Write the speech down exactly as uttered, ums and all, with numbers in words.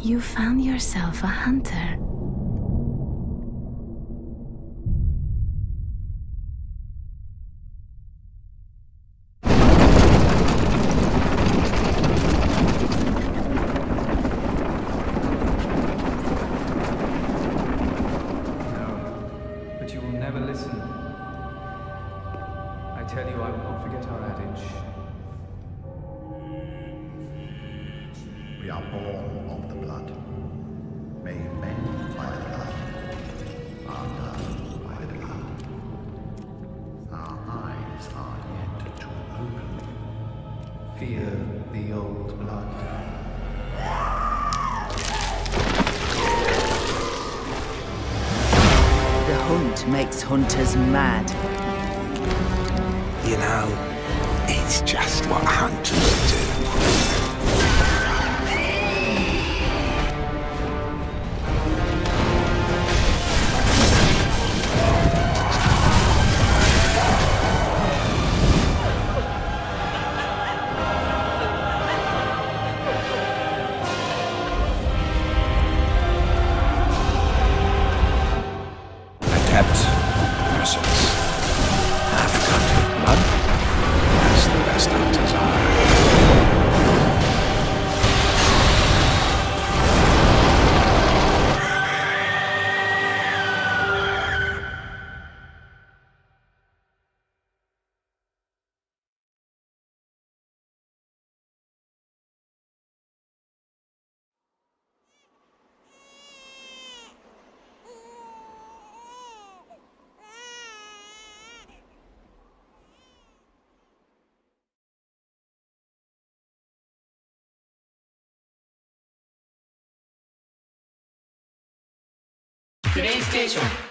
You found yourself a hunter. Makes hunters mad. You know, it's just what hunters do.プレイステーション。